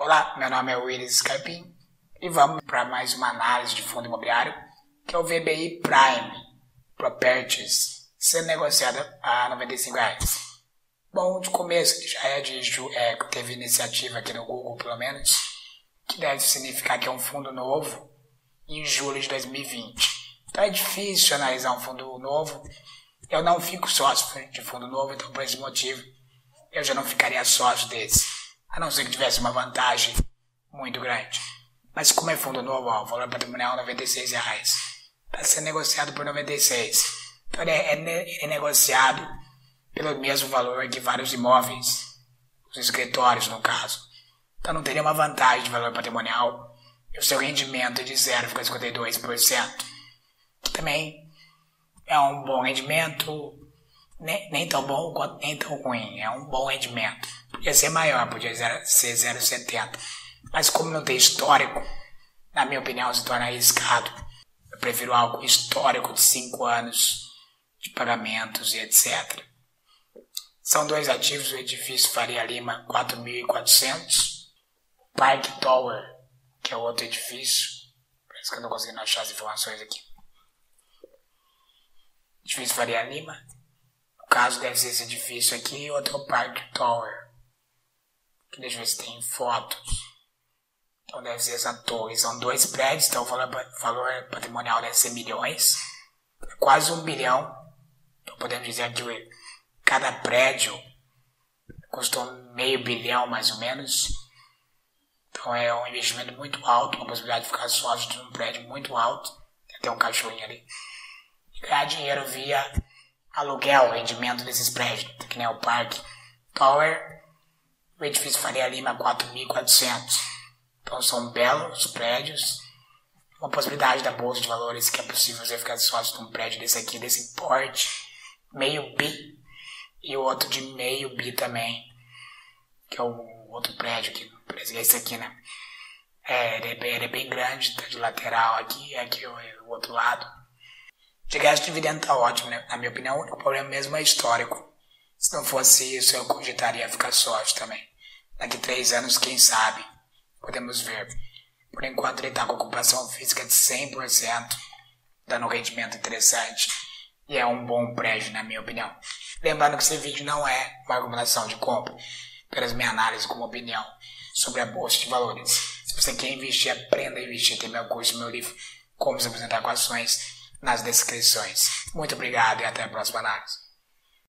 Olá, meu nome é Willians Scarpin e vamos para mais uma análise de fundo imobiliário, que é o VBI Prime Properties, sendo negociada a R$95. Bom, de começo, já é teve iniciativa aqui no Google, pelo menos, que deve significar que é um fundo novo em julho de 2020. Então é difícil analisar um fundo novo. Eu não fico sócio de fundo novo, então por esse motivo eu já não ficaria sócio desse, a não ser que tivesse uma vantagem muito grande. Mas como é fundo novo, ó, o valor patrimonial é R$96, está sendo negociado por R$96. Então é negociado pelo mesmo valor que vários imóveis, os escritórios no caso. Então não teria uma vantagem de valor patrimonial e o seu rendimento é de 0,52%. Também é um bom rendimento, nem tão bom quanto nem tão ruim, é um bom rendimento. Podia ser maior, podia ser 0,70. Mas como não tem histórico, na minha opinião se torna arriscado. Eu prefiro algo histórico de 5 anos de pagamentos e etc. São dois ativos, o edifício Faria Lima 4.400, Park Tower, que é outro edifício. Parece que eu não consegui achar as informações aqui. Edifício Faria Lima. No caso deve ser esse edifício aqui e outro Park Tower. Deixa eu ver se tem fotos. Então deve ser essa torre. São dois prédios, então o valor patrimonial deve ser milhões. Quase 1 bilhão. Então podemos dizer que cada prédio custou meio bilhão mais ou menos. Então é um investimento muito alto, uma possibilidade de ficar sócio de um prédio muito alto. Tem até um cachorrinho ali. E ganhar dinheiro via aluguel, rendimento desses prédios, que nem o Park Tower. O edifício Faria Lima 4.400. Então são belos prédios. Uma possibilidade da bolsa de valores que é possível você ficar sócio de um prédio desse aqui, desse porte, meio bi. E o outro de meio bi também, que é o outro prédio que parece que é esse aqui, né? Ele é bem grande, tá de lateral aqui, aqui o outro lado. De gasto de dividendo tá ótimo, né? Na minha opinião, o problema mesmo é histórico. Se não fosse isso, eu cogitaria ficar sócio também. Daqui 3 anos, quem sabe, podemos ver. Por enquanto, ele está com ocupação física de 100%, dando um rendimento interessante. E é um bom prédio, na minha opinião. Lembrando que esse vídeo não é uma recomendação de compra, apenas minha análise como opinião sobre a bolsa de valores. Se você quer investir, aprenda a investir. Tem meu curso, meu livro, Como Se Apresentar com Ações, nas descrições. Muito obrigado e até a próxima análise.